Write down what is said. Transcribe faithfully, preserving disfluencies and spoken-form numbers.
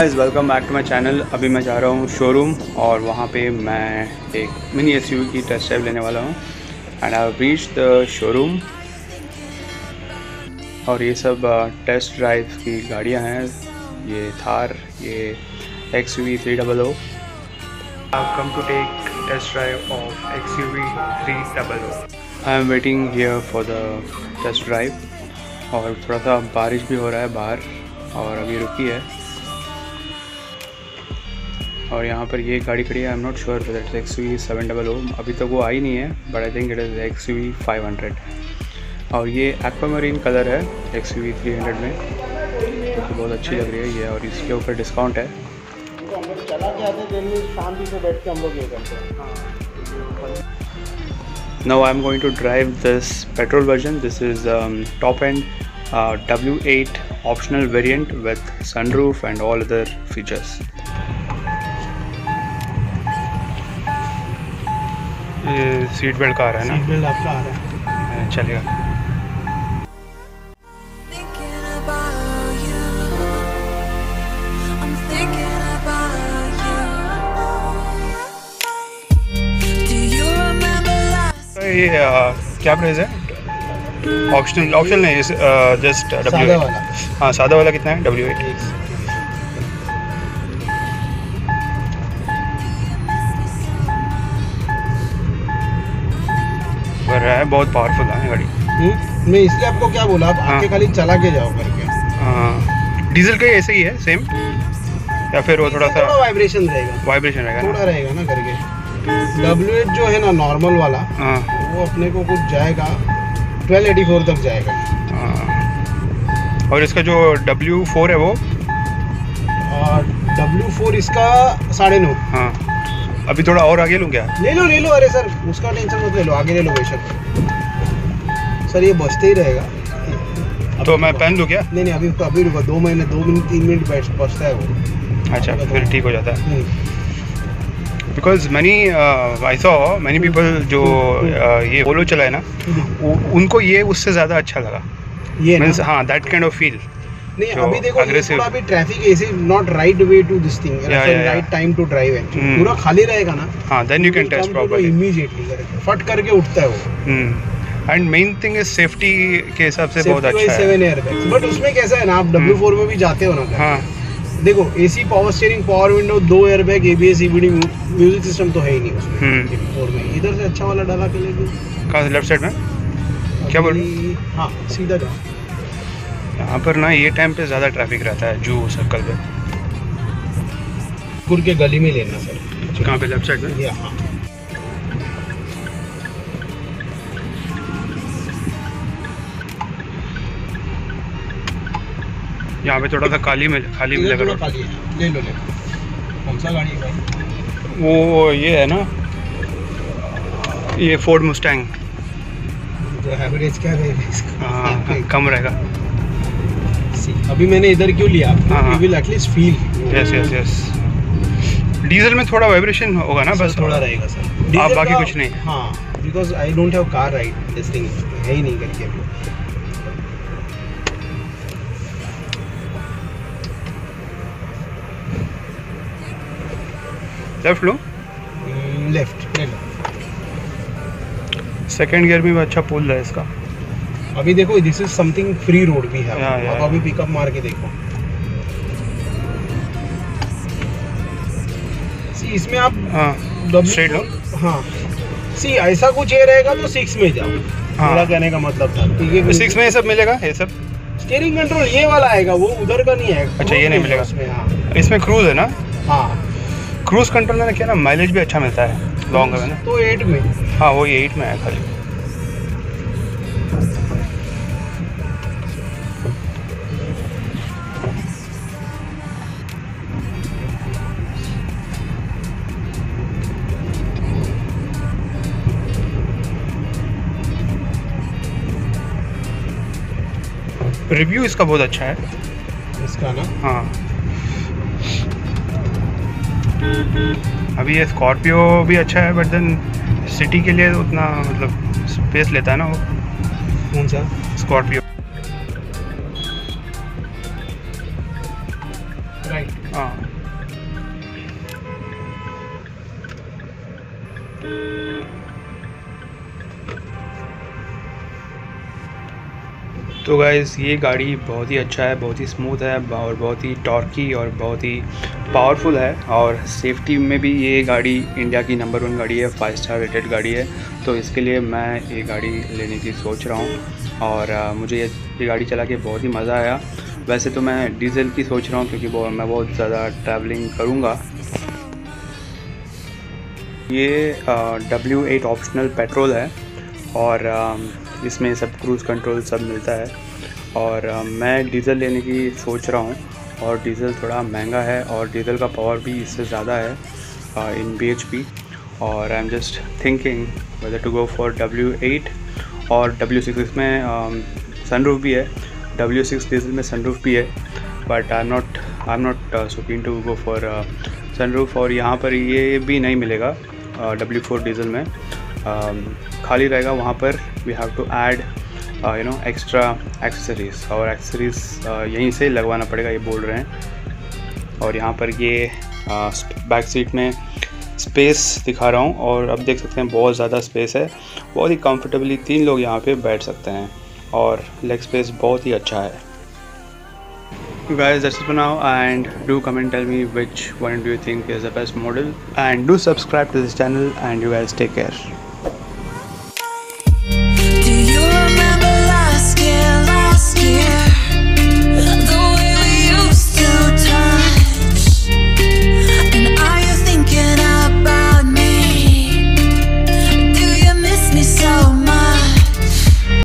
Guys, welcome back to my channel. अभी मैं जा रहा हूँ शोरूम और वहाँ पे मैं एक मिनी एसयूवी की टेस्ट ड्राइव लेने वाला हूँ। And I have reached the showroom और ये सब टेस्ट ड्राइव की गाड़ियाँ हैं। ये थार, ये XUV three hundred. I have come to take test drive of XUV three hundred. I am waiting here for the test drive. और थोड़ा सा बारिश भी हो रहा है बाहर और अभी रुकी है। और यहाँ पर ये गाड़ी खड़ी है। I am not sure whether it's XUV seven hundred, अभी तक वो आई नहीं है, but I think it is XUV five hundred. और ये एक्वामरीन कलर है एक्सयूवी थ्री हंड्रेड में, जो कि बहुत अच्छी लग रही है ये। और इसके ऊपर डिस्काउंट है। Now I am going to drive this petrol version. This is top end W eight optional variant with sunroof and all other features. Seat belt का आ रहा है ना? सीट बेल्ट आपका आ रहा है, चलेगा। ये क्या प्राइस है? ऑप्शनल ऑप्शनल नहीं, जस्ट डब्ल्यू वाला। हाँ, सादा वाला कितना है? W eight. रहा है, बहुत पावरफुल है गाड़ी। मैं इसलिए आपको क्या बोला, आप हाँ। आके खाली चला के जाओ करके। हाँ, डीजल का ऐसे ही है सेम, या फिर वो थोड़ा सा वाइब्रेशन रहेगा वाइब्रेशन रहेगा थोड़ा रहेगा ना करके। डब्ल्यू एट जो है ना नॉर्मल वाला, हाँ, वो अपने को कुछ जाएगा ट्वेल्व एटी फोर तक जाएगा। हाँ। और इसका जो डब्ल्यू फोर है वो और डब्ल्यू फोर इसका साढ़े नौ। हाँ, अभी थोड़ा और आगे लूँ क्या? ले लो ले लो, अरे सर उसका टेंशन मत ले लो, आगे ले लो बेशक। सर ये बचते ही रहेगा। तो मैं पहन लूँ क्या? नहीं नहीं, अभी अभी रुको, दो महीने दो मिनट तीन मिनट बैठ बचता है वो। अच्छा, फिर ठीक हो जाता है। Because many I saw many people जो uh, ये बोलो चला है ना, उनको ये उससे ज़्यादा अच्छा लगा ये। मीन्स हाँ, दैट काइंड ऑफ फील। नहीं अभी देखो, थोड़ा भी ट्रैफिक ऐसे not right way to this thing, right time to drive है। पूरा खाली रहेगा ना, हां, then you can test properly immediately, फट करके उठता है वो। And main thing is safety के हिसाब से बहुत अच्छा है, सेवन एयरबैग। बट उसमें कैसा है ना, आप डब्ल्यू फोर में भी जाते हो ना, हां, देखो AC, power steering, power window, दो airbag, ABS, EBD, music system तो है ही नहीं उसमें। फोर में इधर से अच्छा वाला डाला के लेके कहां से, लेफ्ट साइड में क्या बोल? हां, सीधा जाओ। यहाँ पर ना ये टाइम पे ज़्यादा ट्रैफिक रहता है जू सर्कल पे। पुर के गली में लेना सर। कहाँ पे, लेफ्ट साइड में? यहाँ। यहाँ पे थोड़ा सा खाली में खाली में लग रहा है। ले लो ले लो। कौन सा गाड़ी है भाई? वो ये है ना, ये फोर्ड मुस्टैंग। एवरेज क्या रहेगा इसका? हाँ, कम रहेगा। अभी मैंने इधर क्यों लिया? You will at least feel. Yes yes yes. Diesel में थोड़ा वाइब्रेशन होगा ना, बस थोड़ा रहेगा सर। आप बाकी कुछ नहीं? हाँ, because I don't have car ride, this thing है ही नहीं करके। लेफ्ट लो, लेफ्ट ले लो। सेकेंड गियर में भी अच्छा पुल है इसका। अभी देखो, this is something free road भी है। yeah, yeah, आप अभी पिकअप मार के देखो। सी इसमें आप डब्ल्यू हाँ सी ऐसा कुछ ये रहेगा तो सिक्स में जाओ। हाँ, मेरा कहने का मतलब था कि सिक्स में ये सब मिलेगा। ये सब स्टीयरिंग कंट्रोल ये वाला आएगा, वो उधर का नहीं आएगा। अच्छा, ये नहीं मिलेगा इसमें? हाँ, इसमें क्रूज है ना। हाँ, क्रूज कंट्रोल ने क्या ना, माइलेज भी अच्छा मिलता है लॉन्ग रन में। तो एट में? हाँ, वो एट में है खाली। रिव्यू इसका बहुत अच्छा है इसका ना। हाँ, अभी ये स्कॉर्पियो भी अच्छा है, बट देन सिटी के लिए उतना मतलब स्पेस लेता है ना वो। कौन सा? Scorpio, right. हाँ, तो गाइस ये गाड़ी बहुत ही अच्छा है, बहुत ही स्मूथ है और बहुत ही टॉर्की और बहुत ही पावरफुल है। और सेफ्टी में भी ये गाड़ी इंडिया की नंबर वन गाड़ी है, फाइव स्टार रेटेड गाड़ी है। तो इसके लिए मैं ये गाड़ी लेने की सोच रहा हूँ और आ, मुझे ये, ये गाड़ी चला के बहुत ही मज़ा आया। वैसे तो मैं डीज़ल की सोच रहा हूँ क्योंकि वो, मैं बहुत ज़्यादा ट्रैवलिंग करूँगा। ये डब्ल्यू एट ऑप्शनल पेट्रोल है और आ, इसमें सब क्रूज़ कंट्रोल सब मिलता है। और आ, मैं डीज़ल लेने की सोच रहा हूँ और डीज़ल थोड़ा महंगा है और डीज़ल का पावर भी इससे ज़्यादा है आ, इन बी एच पी। और I am just thinking whether to go for W eight और डब्ल्यू सिक्स। इसमें सनरूफ भी है, डब्ल्यू सिक्स डीजल में सनरूफ भी है, but I am not I am not सुपीन to go for sunroof. और यहाँ पर ये भी नहीं मिलेगा डब्ल्यू फोर डीजल में, uh, खाली रहेगा। वहाँ पर we have to add you know extra accessories और एक्सेसरीज uh, यहीं से लगवाना पड़ेगा, ये बोल रहे हैं। और यहाँ पर ये uh, बैक सीट में स्पेस दिखा रहा हूँ और अब देख सकते हैं बहुत ज़्यादा स्पेस है, बहुत ही कंफर्टेबली तीन लोग यहाँ पे बैठ सकते हैं और लेग स्पेस बहुत ही अच्छा है। Guys, that's it for now, and do comment, tell me which one do you think is the best model, and do subscribe to this channel, and you guys take care.